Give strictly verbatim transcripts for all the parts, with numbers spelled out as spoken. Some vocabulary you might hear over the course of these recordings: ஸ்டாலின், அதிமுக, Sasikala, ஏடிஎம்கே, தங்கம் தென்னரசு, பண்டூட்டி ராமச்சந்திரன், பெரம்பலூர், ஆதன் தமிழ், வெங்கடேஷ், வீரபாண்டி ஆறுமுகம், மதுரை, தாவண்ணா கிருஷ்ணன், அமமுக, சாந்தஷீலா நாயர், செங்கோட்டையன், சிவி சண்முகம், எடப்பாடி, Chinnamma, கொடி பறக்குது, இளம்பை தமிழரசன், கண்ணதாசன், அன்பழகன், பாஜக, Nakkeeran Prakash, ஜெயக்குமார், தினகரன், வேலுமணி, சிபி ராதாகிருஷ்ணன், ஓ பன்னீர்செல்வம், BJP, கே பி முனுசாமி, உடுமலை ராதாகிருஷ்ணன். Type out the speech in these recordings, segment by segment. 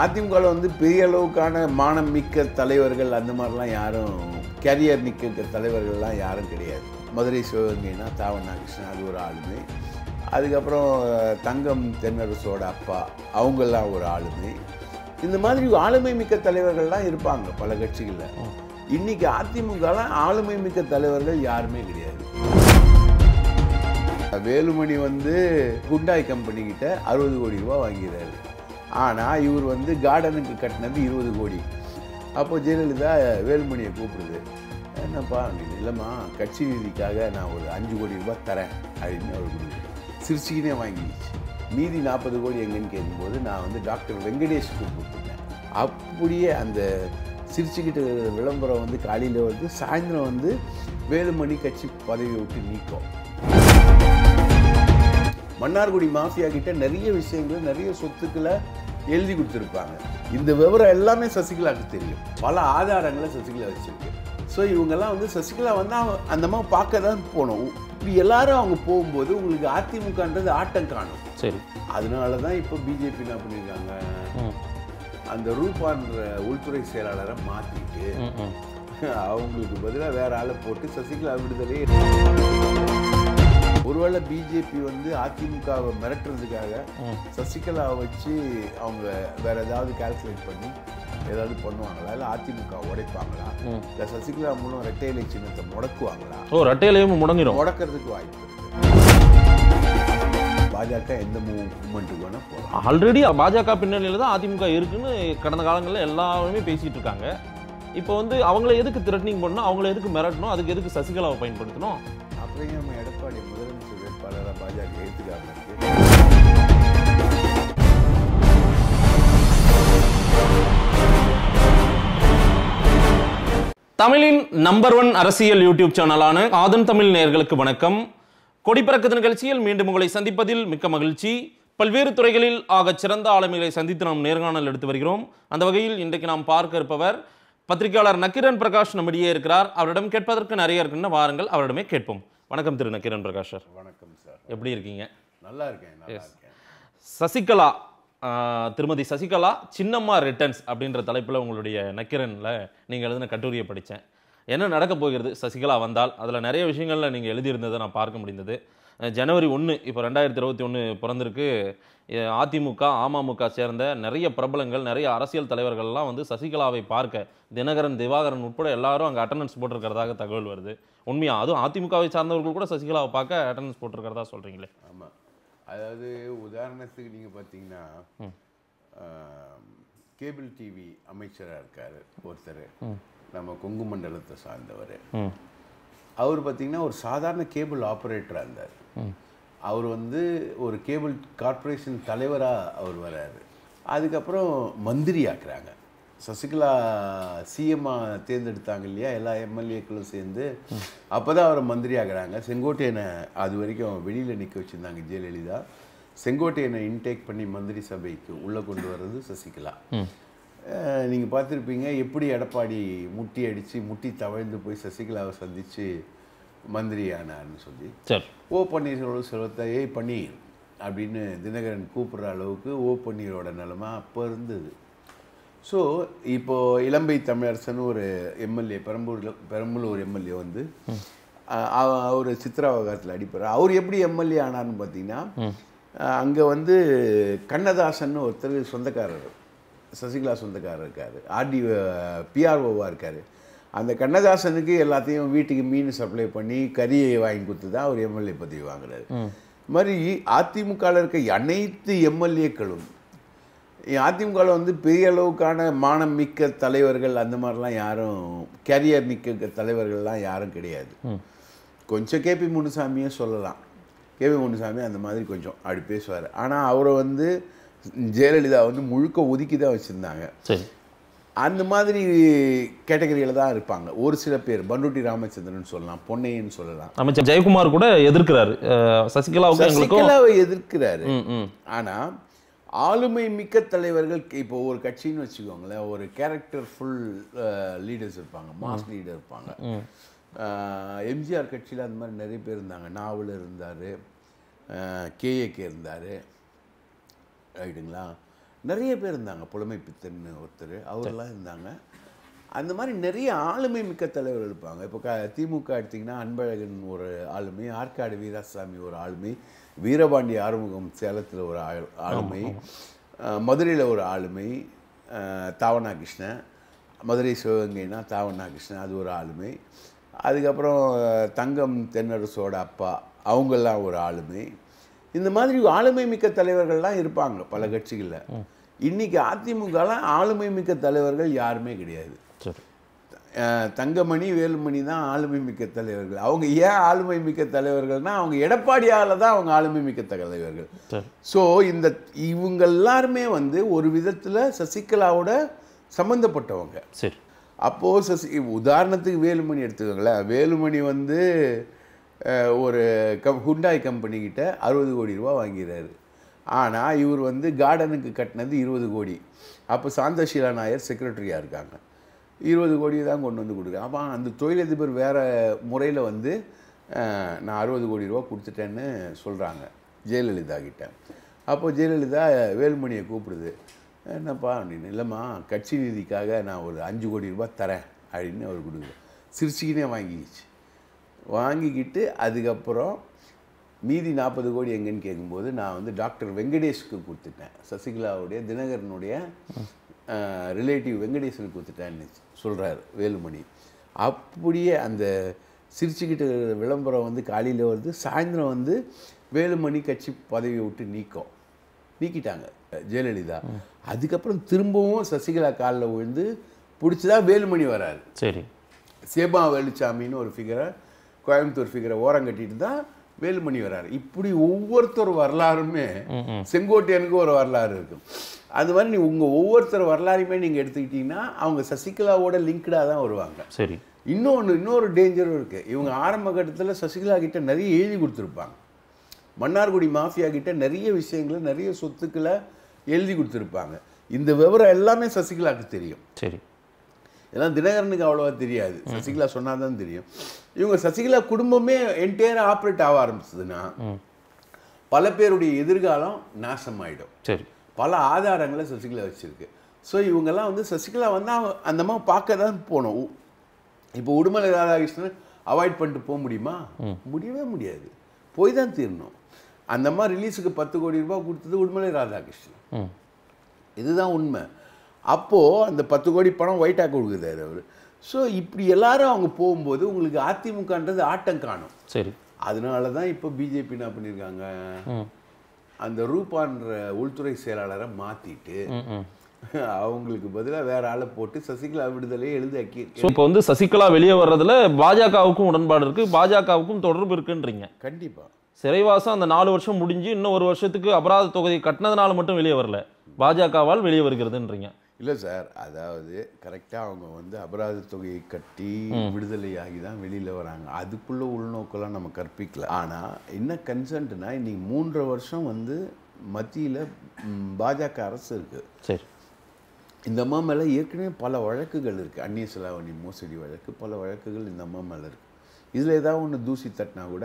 அதிமுகவில் வந்து பெரிய அளவுக்கான மானம் மிக்க தலைவர்கள் அந்த மாதிரிலாம் யாரும் கேரியர் நிற்கிற தலைவர்கள்லாம் யாரும் கிடையாது. மதுரை சிவகங்கைனா தாவ நாககிருஷ்ணன் அது ஒரு ஆளுமை, அதுக்கப்புறம் தங்கம் தென்னரசோட அப்பா அவங்கெல்லாம் ஒரு ஆளுமை. இந்த மாதிரி ஆளுமை மிக்க தலைவர்கள்லாம் இருப்பாங்க பல கட்சிகளில். இன்றைக்கி அதிமுகலாம் ஆளுமை மிக்க தலைவர்கள் யாருமே கிடையாது. வேலுமணி வந்து குண்டாய் கம்பெனிக்கிட்ட அறுபது கோடி ரூபா வாங்கிறாரு, ஆனால் இவர் வந்து கார்டனுக்கு கட்டினது இருபது கோடி. அப்போது ஜெயலலிதா வேலுமணியை கூப்பிடுது, என்னப்பா அப்படின்னு. இல்லைம்மா கட்சி நிதிக்காக நான் ஒரு அஞ்சு கோடி ரூபாய் தரேன் அப்படின்னு அவர் கொடுக்குறேன். சிரிச்சிக்கினே வாங்கிடுச்சு. மீதி நாற்பது கோடி எங்கன்னு கேட்கும்போது நான் வந்து டாக்டர் வெங்கடேஷ் கூப்பிட்டுருக்கேன். அப்படியே அந்த சிரிச்சுக்கிட்டு விளம்பரம் வந்து காலையில் வந்து சாயந்தரம் வந்து வேலுமணி கட்சி பதவி விட்டு நீக்கும். மன்னார்குடி மாஃபியா கிட்ட நிறைய விஷயங்கள் நிறைய சொத்துக்களை எழுதி கொடுத்துருப்பாங்க. இந்த விவரம் எல்லாமே சசிகலாவுக்கு தெரியும், பல ஆதாரங்களை சசிகலா வச்சுருக்கு. ஸோ இவங்கெல்லாம் வந்து சசிகலா வந்து அவன் அந்த மாதிரி பார்க்க தான் போனோம். இப்படி எல்லாரும் அவங்க போகும்போது உங்களுக்கு அதிமுகன்றது ஆட்டம் காணும். சரி, அதனால தான் இப்போ பிஜேபி என்ன பண்ணியிருக்காங்க, அந்த ரூபான்ற உள்துறை செயலாளரை மாற்றிட்டு அவங்களுக்கு பதிலாக வேற ஆளை போட்டு சசிகலா விடுதலையே. ஒருவேளை பிஜேபி வந்து அதிமுகவை மிரட்டுறதுக்காக சசிகலா வச்சு அவங்க வேற ஏதாவது கால்குலேட் பண்ணி ஏதாவது பண்ணுவாங்களா, இல்லை அதிமுக உடைப்பாங்களா, இல்லை சசிகலா மூலம் ரெட்டை இலை சின்னத்தை முடக்குவாங்களா? ரெட்டை இலையும் முடங்கிடும், முடக்கிறதுக்கு வாய்ப்பு. பாஜக எந்த மூவ்மெண்ட்டுக்கு வேணா போகலாம். ஆல்ரெடி பாஜக பின்னணியில் தான் அதிமுக இருக்குன்னு கடந்த காலங்களில் எல்லாருமே பேசிட்டு இருக்காங்க. இப்போ வந்து அவங்கள எதுக்கு த்ரெட்னிங் பண்ணணும், அவங்கள எதுக்கு மிரட்டணும், அதுக்கு எதுக்கு சசிகலாவை பயன்படுத்தணும்? அப்படியே நம்ம எடப்பாடி முதலமைச்சர் வேட்பாளராக பாஜக எழுத்துக்காக இருக்கு. தமிழின் நம்பர் ஒன் அரசியல் யூடியூப் சேனலான ஆதன் தமிழ் நேயர்களுக்கு வணக்கம். கொடிபறக்குது நிகழ்ச்சியில் மீண்டும் உங்களை சந்திப்பதில் மிக்க மகிழ்ச்சி. பல்வேறு துறைகளில் ஆக சிறந்த ஆளுமைகளை சந்தித்து நாம் நேர்காணல் எடுத்து வருகிறோம். அந்த வகையில் இன்றைக்கு நாம் பார்க்க இருப்பவர் பத்திரிகையாளர் நக்கீரன் பிரகாஷ் நம்மிடையே இருக்கிறார். அவரிடம் கேட்பதற்கு நிறைய இருக்குன்னு வாருங்கள், அவரிடமே கேட்போம். வணக்கம் திரு நக்கீரன் பிரகாஷ் சார். வணக்கம் சார், எப்படி இருக்கீங்க? நல்லா இருக்கேன். சசிகலா, திருமதி சசிகலா சின்னம்மா ரிட்டர்ன்ஸ் அப்படின்ற தலைப்பில் உங்களுடைய நக்கீரனில் நீங்கள் எழுதின கட்டுரையை படித்தேன். என்ன நடக்க போகிறது சசிகலா வந்தால், அதில் நிறைய விஷயங்களில் நீங்கள் எழுதியிருந்ததை நான் பார்க்க முடிந்தது. ஜனவரி ஒன்று இப்போ ரெண்டாயிரத்தி இருபத்தி ஒன்று பிறந்திருக்கு. அதிமுக அமமுக சேர்ந்த நிறைய பிரபலங்கள் நிறைய அரசியல் தலைவர்கள்லாம் வந்து சசிகலாவை பார்க்க தினகரன் திவாகரன் உட்பட எல்லாரும் அங்கே அட்டண்டன்ஸ் போட்டிருக்கிறதாக தகவல் வருது. உண்மையா? அதுவும் அதிமுகவை சார்ந்தவர்கள் கூட சசிகலாவை பார்க்க அட்டண்டன்ஸ் போட்டிருக்கிறதா சொல்கிறீங்களே. ஆமாம், அதாவது உதாரணத்துக்கு நீங்கள் பார்த்தீங்கன்னா கேபிள் டிவி அமைச்சராக இருக்கார் ஒருத்தர், நம்ம கொங்கு மண்டலத்தை சார்ந்தவர். அவர் பார்த்திங்கன்னா ஒரு சாதாரண கேபிள் ஆப்ரேட்டராக இருந்தார். அவர் வந்து ஒரு கேபிள் கார்பரேஷன் தலைவராக அவர் வர்றாரு. அதுக்கப்புறம் மந்திரி ஆக்குறாங்க. சசிகலா சிஎம்மாக தேர்ந்தெடுத்தாங்க இல்லையா, எல்லா எம்எல்ஏக்களும் சேர்ந்து. அப்போ தான் அவரை மந்திரி ஆக்குறாங்க. செங்கோட்டையனை அது வரைக்கும் வெளியில் நிற்க வச்சுருந்தாங்க ஜெயலலிதா. செங்கோட்டையனை இன்டேக் பண்ணி மந்திரி சபைக்கு உள்ளே கொண்டு வர்றது சசிகலா. நீங்கள் பார்த்துருப்பீங்க எப்படி எடப்பாடி முட்டி அடித்து முட்டி தவழ்ந்து போய் சசிகலாவை சந்தித்து மந்திரியானார்னு சொல்லி. சரி, ஓ பன்னீரோட செல்வத்தை ஏ பன்னீர் அப்படின்னு தினகரன் கூப்பிட்ற அளவுக்கு ஓ பன்னீரோட நிலமை அப்போ இருந்தது. ஸோ இப்போது இளம்பை தமிழரசன் ஒரு எம்எல்ஏ, பெரம்பூரில் பெரம்பலூர் எம்எல்ஏ வந்து அவர் சித்திராவகாரத்தில் அடிப்படுறார். அவர் எப்படி எம்எல்ஏ ஆனார்னு பார்த்தீங்கன்னா, அங்கே வந்து கண்ணதாசன் ஒருத்தர் சொந்தக்காரர், சசிகலா சொந்தக்காரர் இருக்கார், ஆர்டி பிஆர்ஓவாக இருக்கார். அந்த கண்ணதாசனுக்கு எல்லாத்தையும் வீட்டுக்கு மீன் சப்ளை பண்ணி கறியை வாங்கி கொடுத்து தான் அவர் எம்எல்ஏ பதவி வாங்குறாரு. இது மாதிரி அதிமுகவில் இருக்க அனைத்து எம்எல்ஏக்களும், அதிமுகவில் வந்து பெரிய அளவுக்கான மானம் மிக்க தலைவர்கள் அந்த மாதிரிலாம் யாரும் கேரியர் மிக்க தலைவர்கள்லாம் யாரும் கிடையாது. கொஞ்சம் கேபி முனுசாமியே சொல்லலாம். கேபி முனுசாமி அந்த மாதிரி கொஞ்சம் அப்படி பேசுவார். ஆனால் அவரை வந்து ஜெயலலிதா வந்து முழுக்க ஒதுக்கி தான் வச்சுருந்தாங்க. அந்த மாதிரி கேட்டகரியில் தான் இருப்பாங்க ஒரு சில பேர். பண்டூட்டி ராமச்சந்திரன் சொல்லலாம், பொன்னையன்னு சொல்லலாம். அமைச்சர் ஜெயக்குமார் கூட எதிர்க்கிறாரு சசிகலாவை எதிர்க்கிறாரு. ஆனால் ஆளுமை மிக்க தலைவர்கள் இப்போ ஒரு கட்சின்னு வச்சுக்கோங்களேன், ஒரு கேரக்டர் ஃபுல் லீடர்ஸ் இருப்பாங்க, மாஸ் லீடர் இருப்பாங்க. எம்ஜிஆர் கட்சியில் அந்த மாதிரி நிறைய பேர் இருந்தாங்க. நாவல் இருந்தார், கேஏகே இருந்தார், ரைட்டுங்களா. நிறைய பேர் இருந்தாங்க, புலமை பித்தன்னு ஒருத்தர் அவரெல்லாம் இருந்தாங்க. அந்த மாதிரி நிறைய ஆளுமை மிக்க தலைவர்கள் இருப்பாங்க. இப்போ க திமுக எடுத்திங்கன்னா அன்பழகன் ஒரு ஆளுமை, ஆற்காடு வீராசாமி ஒரு ஆளுமை, வீரபாண்டி ஆறுமுகம் சேலத்தில் ஒரு ஆளுமை, மதுரையில் ஒரு ஆளுமை, தாவண்ணா கிருஷ்ணன் மதுரை சிவகங்கைனா தாவண்ணா கிருஷ்ணன் அது ஒரு ஆளுமை, அதுக்கப்புறம் தங்கம் தென்னரசோட அப்பா அவங்கெல்லாம் ஒரு ஆளுமை. இந்த மாதிரி ஆளுமை மிக்க தலைவர்கள்லாம் இருப்பாங்க பல கட்சிகளில். இன்றைக்கி அதிமுகலாம் ஆளுமை மிக்க தலைவர்கள் யாருமே கிடையாது. தங்கமணி வேலுமணி தான் ஆளுமை மிக்க தலைவர்கள். அவங்க ஏன் ஆளுமை மிக்க தலைவர்கள்னால் அவங்க எடப்பாடியால் தான் அவங்க ஆளுமை மிக்க தலைவர்கள். ஸோ இந்த இவங்க எல்லாருமே வந்து ஒரு விதத்தில் சசிகலாவோட சம்மந்தப்பட்டவங்க. சரி, அப்போது சசி உதாரணத்துக்கு வேலுமணி எடுத்துக்கோங்களேன். வேலுமணி வந்து ஒரு கம் ஹுண்டாய் கம்பெனிக்கிட்ட அறுபது கோடி ரூபா வாங்கிறாரு. ஆனால் இவர் வந்து கார்டனுக்கு கட்டினது இருபது கோடி. அப்போ சாந்தஷீலா நாயர் செக்ரட்டரியாக இருக்காங்க. இருபது கோடி தான் கொண்டு வந்து கொடுக்குறாங்க. அப்போ அந்த தொழிலதிபர் வேறு முறையில் வந்து நான் அறுபது கோடி ரூபா கொடுத்துட்டேன்னு சொல்கிறாங்க ஜெயலலிதா கிட்ட. அப்போது ஜெயலலிதா வேலுமணியை கூப்பிடுது. என்னப்பா அப்படின்னு, இல்லைம்மா கட்சி நிதிக்காக நான் ஒரு அஞ்சு கோடி ரூபா தரேன் அப்படின்னு அவர் கொடுக்குறேன். சிரிச்சிக்கினே வாங்கிக்கிச்சு. வாங்கிக்கிட்டு அதுக்கப்புறம் மீதி நாற்பது கோடி எங்கன்னு கேட்கும்போது நான் வந்து டாக்டர் வெங்கடேஷுக்கு கொடுத்துட்டேன், சசிகலாவுடைய தினகரனுடைய ரிலேட்டிவ் வெங்கடேஷனுக்கு கொடுத்துட்டேன்னு சொல்கிறார் வேலுமணி. அப்படியே அந்த சிரிச்சுக்கிட்டு விளம்பரம் வந்து காலையில் வருது, சாயந்தரம் வந்து வேலுமணி கட்சி பதவியை விட்டு நீக்கும் நீக்கிட்டாங்க ஜெயலலிதா. அதுக்கப்புறம் திரும்பவும் சசிகலா காலில் விழுந்து பிடிச்சிதான் வேலுமணி வராரு. சரி, சேபா வேலுச்சாமின்னு ஒரு ஃபிகரை கோயம்புத்தூர் ஃபிகரை ஓரங்கட்டிட்டு தான் வேலுமணி வராரு. இப்படி ஒவ்வொருத்தர் வரலாறுமே, செங்கோட்டையனுக்கு ஒரு வரலாறு இருக்கும். அது மாதிரி நீ உங்கள் ஒவ்வொருத்தர் வரலாறுமே நீங்கள் எடுத்துக்கிட்டிங்கன்னா அவங்க சசிகலாவோட லிங்க்டாக தான் வருவாங்க. சரி, இன்னொன்று இன்னொரு டேஞ்சரும் இருக்குது. இவங்க ஆரம்ப கட்டத்தில் சசிகலா கிட்ட நிறைய எழுதி கொடுத்துருப்பாங்க. மன்னார்குடி மாஃபியா கிட்ட நிறைய விஷயங்களை நிறைய சொத்துக்களை எழுதி கொடுத்துருப்பாங்க. இந்த விவரம் எல்லாமே சசிகலாவுக்கு தெரியும். சரி, இதெல்லாம் தினகரனுக்கு அவ்வளோவா தெரியாது, சசிகலா சொன்னால் தான் தெரியும். இவங்க சசிகலா குடும்பமே என்டையராக ஆப்ரேட் ஆக ஆரம்பிச்சதுன்னா பல பேருடைய எதிர்காலம் நாசமாயிடும். சரி, பல ஆதாரங்களை சசிகலா வச்சுருக்கு. ஸோ இவங்கெல்லாம் வந்து சசிகலா வந்து அந்த மாதிரி பார்க்க தான் போனோம். இப்போ உடுமலை ராதாகிருஷ்ணன் அவாய்ட் பண்ணிட்டு போக முடியுமா? முடியவே முடியாது, போய் தான் தீரணும். அந்த மாதிரி ரிலீஸுக்கு பத்து கோடி ரூபாய் கொடுத்தது உடுமலை ராதாகிருஷ்ணன், இதுதான் உண்மை. அப்போது அந்த பத்து கோடி பணம் ஒயிட்டாக கொடுக்குறாரு அவர். ஸோ இப்படி எல்லாரும் அவங்க போகும்போது உங்களுக்கு அதிமுகன்றது ஆட்டம் காணும். சரி, அதனால தான் இப்போ பிஜேபி என்ன பண்ணியிருக்காங்க, அந்த ரூபான்ற உள்துறை செயலாளரை மாற்றிட்டு அவங்களுக்கு பதிலாக வேற ஆளை போட்டு சசிகலா விடுதலையை எழுதி. இப்போ வந்து சசிகலா வெளியே வர்றதுல பாஜகவுக்கும் உடன்பாடு இருக்குது, பாஜகவுக்கும் தொடர்பு இருக்குன்றீங்க. கண்டிப்பாக சிறைவாசம் அந்த நாலு வருஷம் முடிஞ்சு இன்னும் ஒரு வருஷத்துக்கு அபராத தொகுதி கட்டினதுனால மட்டும் வெளியே வரல, பாஜகவால் வெளியே வருகிறதுன்றீங்க. இல்லை சார், அதாவது கரெக்டாக அவங்க வந்து அபராத தொகையை கட்டி விடுதலையாகி தான் வெளியில் வராங்க. அதுக்குள்ளே உள்நோக்கெல்லாம் நம்ம கற்பிக்கல. ஆனால் என்ன கன்சர்ன்னா, இன்னைக்கு மூன்று வருஷம் வந்து மத்தியில் பாஜக அரசு இருக்குது. சரி, இந்த அம்மா மேலே ஏற்கனவே பல வழக்குகள் இருக்குது. அந்நிய செலாவணி மோசடி வழக்கு, பல வழக்குகள் இந்த அம்மா மேலே இருக்குது. இதில் ஏதாவது ஒன்று தூசி தட்டினா கூட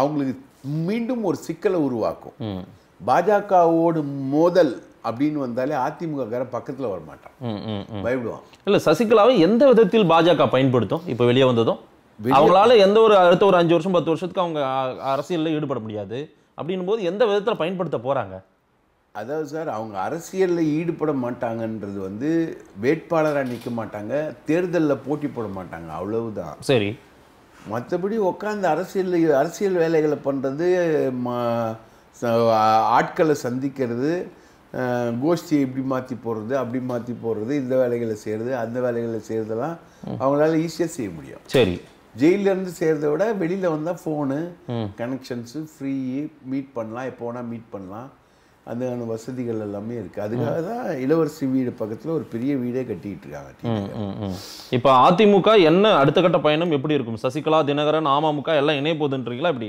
அவங்களுக்கு மீண்டும் ஒரு சிக்கலை உருவாக்கும். பாஜகவோடு மோதல் அப்படின்னு வந்தாலே அதிமுக பக்கத்தில் வரமாட்டான், பயப்படுவான். இல்லை, சசிகலாவை எந்த விதத்தில் பாஜக பயன்படுத்தும்? இப்போ வெளியே வந்ததும் அவங்களால எந்த ஒரு அடுத்த ஒரு அஞ்சு வருஷம் பத்து வருஷத்துக்கு அவங்க அரசியலில் ஈடுபட முடியாது அப்படின்னும் போது எந்த விதத்தில் பயன்படுத்த போகிறாங்க? அதாவது சார், அவங்க அரசியலில் ஈடுபட மாட்டாங்கன்றது வந்து வேட்பாளராக நிற்க மாட்டாங்க, தேர்தலில் போட்டி போட மாட்டாங்க, அவ்வளவுதான். சரி, மற்றபடி உட்காந்து அரசியல் அரசியல் வேலைகளை பண்ணுறது, ஆட்களை சந்திக்கிறது, கோஷ்டியை இப்படி மாற்றி போடுறது அப்படி மாற்றி போடுறது, இந்த வேலைகளை செய்கிறது அந்த வேலைகளை செய்கிறதெல்லாம் அவங்களால ஈஸியாக செய்ய முடியும். சரி, ஜெயிலேருந்து செய்கிறத விட வெளியில் வந்தால் ஃபோனு கனெக்ஷன்ஸு ஃப்ரீ, மீட் பண்ணலாம், எப்போ வேணால் மீட் பண்ணலாம், அந்த வசதிகள் எல்லாமே இருக்குது. அதுக்காக தான் இளவரசி வீடு பக்கத்தில் ஒரு பெரிய வீடே கட்டிக்கிட்டு இருக்காங்க. இப்போ அதிமுக என்ன அடுத்த கட்ட பயணம் எப்படி இருக்கும்? சசிகலா, தினகரன், அமமுக எல்லாம் இணைய போதுன்றீங்களா? இப்படி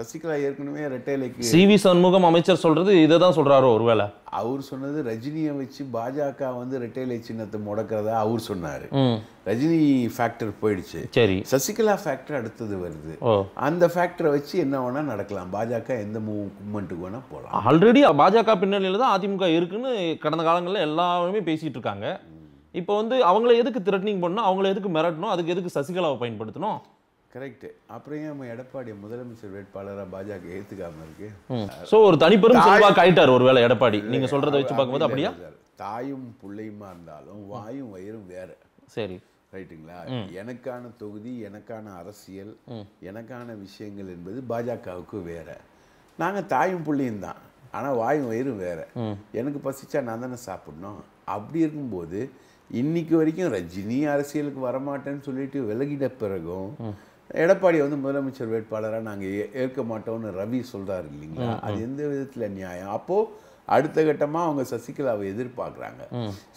சசிகலா ஏற்கனவே ரெட்டைலைக்கு சிவி சண்முகம் அமைச்சர் சொல்றது இததான் சொல்றாரோ ஒருவேளை. அவர் சொன்னது ரஜினியை வச்சு பாஜக வந்து ரெட்டைலை சின்னத்தை முடக்கிறதா அவர் சொன்னாரு. ரஜினி ஃபேக்டர் போயிடுச்சு. சரி, சசிகலா ஃபேக்டர் அடுத்தது வருது. அந்த ஃபேக்டரை வச்சு என்ன வேணா நடக்கலாம். பாஜக எந்த மூவ்மெண்ட்டுக்கு வேணா போகலாம். ஆல்ரெடி பாஜக பின்னணியில தான் அதிமுக இருக்குன்னு கடந்த காலங்களில் எல்லாருமே பேசிட்டு இருக்காங்க. இப்போ வந்து அவங்கள எதுக்கு த்ரெட்னிங் பண்ணணும், அவங்கள எதுக்கு மிரட்டணும், அதுக்கு எதுக்கு சசிகலாவை பயன்படுத்தணும்? கரெக்டு. அப்புறம் ஏன் எடப்பாடி முதலமைச்சர் வேட்பாளராக பாஜக ஏற்றுக்காம இருக்கு? ஸோ ஒரு தனிப்பெரும் செல்வாக்கு ஆயிட்டார் ஒருவேளை எடப்பாடி. நீங்கள் சொல்கிறத வச்சு பார்க்கும்போது அப்படியா? தாயும் பிள்ளையுமா இருந்தாலும் வாயும் வயிறும் வேறு. சரி, ரைட்டுங்களா? எனக்கான தொகுதி, எனக்கான அரசியல், எனக்கான விஷயங்கள் என்பது பாஜகவுக்கு வேறு. நாங்கள் தாயும் பிள்ளையும் தான், ஆனால் வாயும் வயிறும் வேறு. எனக்கு பசிச்சா நான் தானே சாப்பிட்ணும். அப்படி இருக்கும்போது இன்னைக்கு வரைக்கும் ரஜினி அரசியலுக்கு வரமாட்டேன்னு சொல்லிட்டு விலகிட்ட பிறகும் எடப்பாடி வந்து முதலமைச்சர் வேட்பாளராக நாங்கள் ஏற்க மாட்டோம்னு ரவி சொல்கிறாரு இல்லைங்களா? அது எந்த விதத்தில் நியாயம்? அப்போது அடுத்த கட்டமாக அவங்க சசிகலாவை எதிர்பார்க்குறாங்க.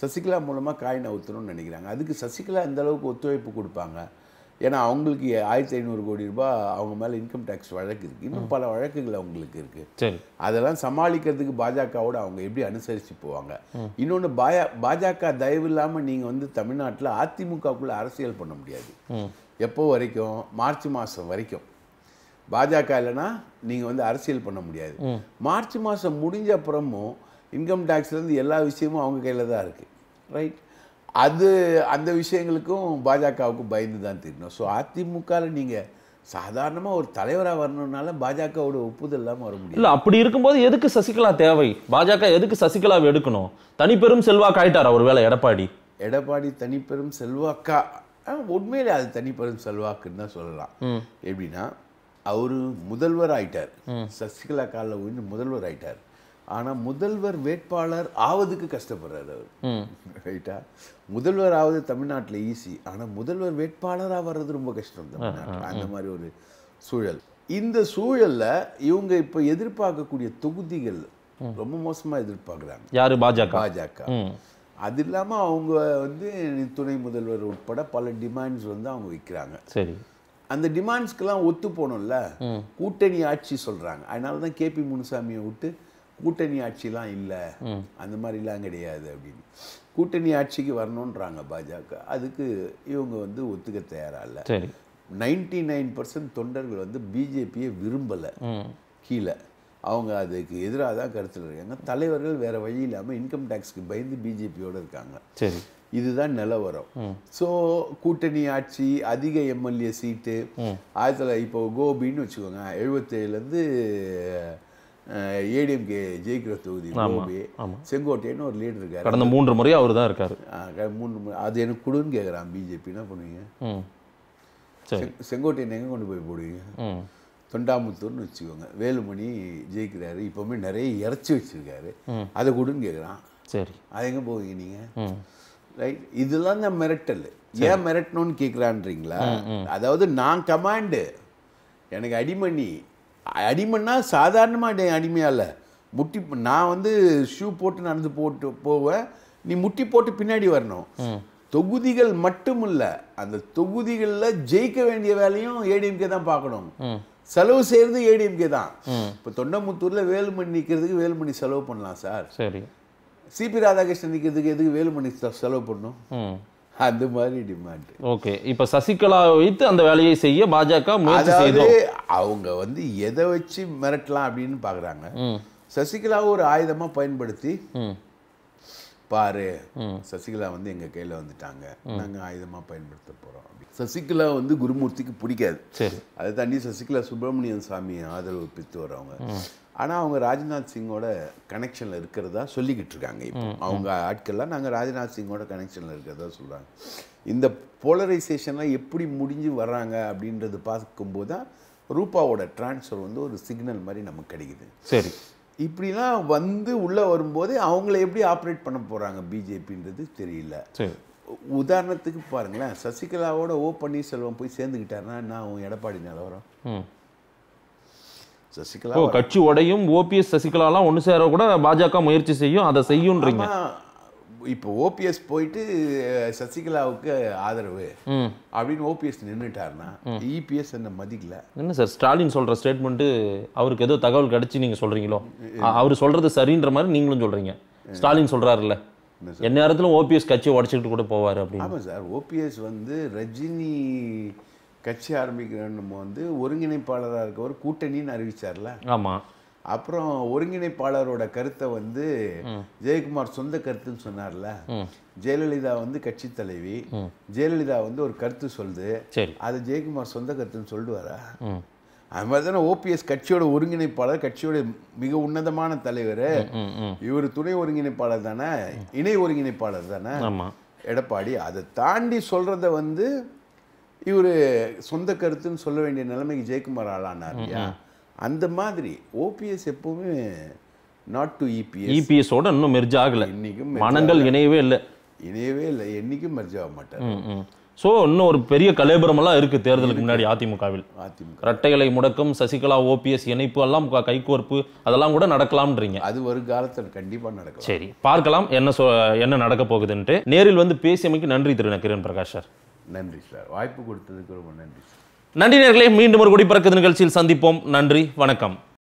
சசிகலா மூலமாக காய் நவுத்தணும்னு நினைக்கிறாங்க. அதுக்கு சசிகலா இந்த அளவுக்கு ஒத்துழைப்பு கொடுப்பாங்க? ஏன்னா அவங்களுக்கு ஆயிரத்தி ஐநூறு கோடி ரூபாய் அவங்க மேலே இன்கம் டேக்ஸ் வழக்கு இருக்குது. இன்னும் பல வழக்குகள் அவங்களுக்கு இருக்குது. அதெல்லாம் சமாளிக்கிறதுக்கு பாஜகவோட அவங்க எப்படி அனுசரித்து போவாங்க? இன்னொன்று, பாயா பாஜக தயவு இல்லாமல் நீங்கள் வந்து தமிழ்நாட்டில் அதிமுகக்குள்ளே அரசியல் பண்ண முடியாது. எப்போ வரைக்கும்? மார்ச் மாதம் வரைக்கும் பாஜக இல்லைன்னா நீங்கள் வந்து அரசியல் பண்ண முடியாது. மார்ச் மாதம் முடிஞ்ச அப்புறமும் இன்கம் டேக்ஸ்லேருந்து எல்லா விஷயமும் அவங்க கையில் தான் இருக்குது. ரைட்? அது அந்த விஷயங்களுக்கும் பாஜகவுக்கும் பயந்து தான் தெரியணும். ஸோ அதிமுகவில் நீங்கள் சாதாரணமாக ஒரு தலைவராக வரணும்னால பாஜகவோட ஒப்புதல் இல்லாமல் வர முடியும் இல்லை? அப்படி இருக்கும்போது எதுக்கு சசிகலா தேவை? பாஜக எதுக்கு சசிகலாவை எடுக்கணும்? தனிப்பெரும் செல்வாக்கு ஆயிட்டாரா ஒருவேளை எடப்பாடி? எடப்பாடி தனிப்பெரும் செல்வாக்கா? உண்மையிலே அது தனிப்பெரும் செல்வாக்குன்னு தான் சொல்லலாம். எப்படின்னா, அவர் முதல்வர் ஆயிட்டார். சசிகலா காலில் விழுந்து முதல்வர் ஆயிட்டார். ஆனால் முதல்வர் வேட்பாளர் ஆவதுக்கு கஷ்டப்படுறாரு அவர். ரைட்டா? முதல்வர் ஆவது தமிழ்நாட்டில் ஈஸி, ஆனால் முதல்வர் வேட்பாளராக வர்றது ரொம்ப கஷ்டம் தமிழ்நாட்டில். அந்த மாதிரி ஒரு சூழல். இந்த சூழலில் இவங்க இப்போ எதிர்பார்க்கக்கூடிய தொகுதிகள் ரொம்ப மோசமாக எதிர்பார்க்குறாங்க. யார்? பாஜக. பாஜக. அது இல்லாமல் அவங்க வந்து துணை முதல்வர் உட்பட பல டிமாண்ட்ஸ் வந்து அவங்க வைக்கிறாங்க. சரி, அந்த டிமாண்ட்ஸ்க்கெல்லாம் ஒத்து போகணும்ல. கூட்டணி ஆட்சி சொல்கிறாங்க. அதனால தான் கே பி முனுசாமியை விட்டு கூட்டணி ஆட்சிலாம் இல்லை, அந்த மாதிரிலாம் கிடையாது அப்படின்னு கூட்டணி ஆட்சிக்கு வரணுன்றாங்க பாஜக. அதுக்கு இவங்க வந்து ஒத்துக்க தயாராக இல்லை. நைன்டி நைன் பர்சன்ட் தொண்டர்கள் வந்து பிஜேபியை விரும்பலை. கீழே அவங்க அதுக்கு எதிராக தான் கருத்தில் இருக்காங்க. தலைவர்கள் வேறு வழி இல்லாமல் இன்கம் டேக்ஸ்க்கு பயந்து பிஜேபியோடு இருக்காங்க. சரி, இதுதான் நிலவரம். ஸோ கூட்டணி ஆட்சி, அதிக எம்எல்ஏ சீட்டு, ஆயிரத்தி தொள்ளாயிரத்தி இப்போ கோபின்னு வச்சுக்கோங்க, எழுபத்தேழுலேருந்து ஏடிஎம்கே ஜெயிக்கிற தொகுதி கோபி. செங்கோட்டையன்னு ஒரு லீடர் இருக்காரு. கடந்த மூன்று முறையா அவர் தான் இருக்காரு. மூன்று முறை அது எனக்கு கொடுன்னு கேட்குறான் பிஜேபி. என்ன பண்ணுவீங்க? செங்கோட்டையன் எங்கே கொண்டு போய் போடுவீங்க? தொண்டாமுத்தூர்னு வச்சுக்கோங்க. வேலுமணி ஜெயிக்கிறாரு. இப்போவுமே நிறைய இறச்சி வச்சிருக்காரு. அதை கொடுன்னு கேட்குறான். சரி, அது எங்கே போவீங்க நீங்கள்? ரைட்? இதெல்லாம் தான் மிரட்டல். ஏன் மிரட்டணும்னு கேட்குறான்றீங்களா? அதாவது நான் கமாண்டு, எனக்கு அடிமணி. அடிமன்னா சாதாரணமாக அடிமையாக இல்லை, முட்டி. நான் வந்து ஷூ போட்டு நடந்து போட்டு போவேன், நீ முட்டி போட்டு பின்னாடி வரணும். தொகுதிகள் மட்டும் இல்லை, அந்த தொகுதிகளில் ஜெயிக்க வேண்டிய வேலையும் ஏடிஎம்கே தான் பார்க்கணும். செலவு செய்கிறது ஏடிஎம்கே தான். இப்போ தொண்டமுத்தூரில் வேலுமணி நிற்கிறதுக்கு வேலுமணி செலவு பண்ணலாம் சார். சரி, சிபி ராதாகிருஷ்ணன் நிற்கிறதுக்கு எதுக்கு வேலுமணி செலவு பண்ணணும்? அந்த மாதிரி டிமாண்ட். ஓகே, இப்போ சசிகலா வைத்து அந்த வேலையை செய்ய பாஜக முயற்சி செய்து அவங்க வந்து எதை வச்சு மிரட்டலாம் அப்படின்னு பார்க்குறாங்க. சசிகலாவை ஒரு ஆயுதமாக பயன்படுத்தி, பாரு சசிகலா வந்து எங்கள் கையில் வந்துட்டாங்க, நாங்கள் ஆயுதமாக பயன்படுத்த போகிறோம் அப்படின்னு. சசிகலா வந்து குருமூர்த்திக்கு பிடிக்காது. அதை தாண்டி சசிகலா சுப்பிரமணியன் சாமி ஆதரவு பித்து வரவங்க. ஆனால் அவங்க ராஜ்நாத் சிங்கோட கனெக்ஷனில் இருக்கிறதா சொல்லிக்கிட்டு இருக்காங்க. இப்போ அவங்க ஆட்கள்லாம் நாங்கள் ராஜ்நாத் சிங்கோட கனெக்ஷனில் இருக்கிறதா சொல்கிறாங்க. இந்த போலரைசேஷன்லாம் எப்படி முடிஞ்சு வர்றாங்க அப்படின்றது பார்க்கும்போது தான் ரூபாவோட டிரான்ஸ்ஃபர் வந்து ஒரு சிக்னல் மாதிரி நமக்கு கிடைக்குது. சரி, இப்படிலாம் வந்து உள்ளே வரும்போது அவங்கள எப்படி ஆப்ரேட் பண்ண போகிறாங்க பிஜேபின்றது தெரியல. உதாரணத்துக்கு பாருங்களேன், சசிகலாவோட ஓ பன்னீர்செல்வம் போய் சேர்ந்துக்கிட்டாருன்னா நான் அவங்க எடப்பாடி நிலவரம் சசிகலா கட்சி உடையும். ஓபிஎஸ் சசிகலாலாம் ஒன்று சேர கூட பாஜக முயற்சி செய்யும், அதை செய்யும். இப்போ ஓபிஎஸ் போயிட்டு சசிகலாவுக்கு ஆதரவு அப்படின்னு ஓபிஎஸ் நின்னுட்டாருன்னா இபிஎஸ் என்ன மதிக்கல. என்ன சார் ஸ்டாலின் சொல்ற ஸ்டேட்மெண்ட் அவருக்கு ஏதோ தகவல் கிடைச்சி நீங்க சொல்றீங்களோ, அவர் சொல்றது சரின்ற மாதிரி நீங்களும் சொல்றீங்க. ஸ்டாலின் சொல்றாருல்ல என்ன நேரத்திலும் ஓபிஎஸ் கட்சி உடைச்சிக்கிட்டு கூட போவார் அப்படின்னு. ஆமா சார், ஓபிஎஸ் வந்து ரஜினி கட்சி ஆரம்பிக்கிறோம் வந்து ஒருங்கிணைப்பாளராக இருக்கவர் கூட்டணின்னு அறிவிச்சார்ல. ஆமாம், அப்புறம் ஒருங்கிணைப்பாளரோட கருத்தை வந்து ஜெயக்குமார் சொந்த கருத்துன்னு சொன்னார்ல. ஜெயலலிதா வந்து கட்சி தலைவி, ஜெயலலிதா வந்து ஒரு கருத்து சொல்லுது, அது ஜெயக்குமார் சொந்த கருத்துன்னு சொல்லிட்டு வரா. அது மாதிரி தானே ஓபிஎஸ் கட்சியோட ஒருங்கிணைப்பாளர், கட்சியோட மிக உன்னதமான தலைவர், இவர் துணை ஒருங்கிணைப்பாளர் தானே, இணை ஒருங்கிணைப்பாளர் தானே எடப்பாடி. அதை தாண்டி சொல்றத வந்து இவர் சொந்த கருத்துன்னு சொல்ல வேண்டிய நிலைமைக்கு ஜெயக்குமார் ஆளானார். அந்த மாதிரி ஓபிஎஸ் எப்பவுமே நாட் டு இபிஎஸ், இபிஎஸோட இன்னும் மெர்ஜ் ஆகலை, இன்னைக்கும் மனங்கள் இணையவே இல்லை, இணையவே இல்லை, என்றைக்கும் மெர்ஜ் ஆக மாட்டார். ஸோ இன்னும் ஒரு பெரிய கலைபுரமெல்லாம் இருக்குது தேர்தலுக்கு முன்னாடி அதிமுகவில். அதிமுக இரட்டைகளை முடக்கம், சசிகலா ஓபிஎஸ் இணைப்பு எல்லாம் கைகோர்ப்பு அதெல்லாம் கூட நடக்கலாம்ன்றீங்க. அது ஒரு காலத்தில் கண்டிப்பாக நடக்கும். சரி, பார்க்கலாம் என்ன சொ என்ன நடக்க போகுதுன்ட்டு. நேரில் வந்து பேசியமைக்கு நன்றி திரு நக்கீரன் பிரகாஷ் சார். நன்றி சார், வாய்ப்பு கொடுத்ததுக்கு ரொம்ப நன்றி சார். நன்றி நேர்களே, மீண்டும் ஒரு குடிபறக்குது நிகழ்ச்சியில் சந்திப்போம். நன்றி, வணக்கம்.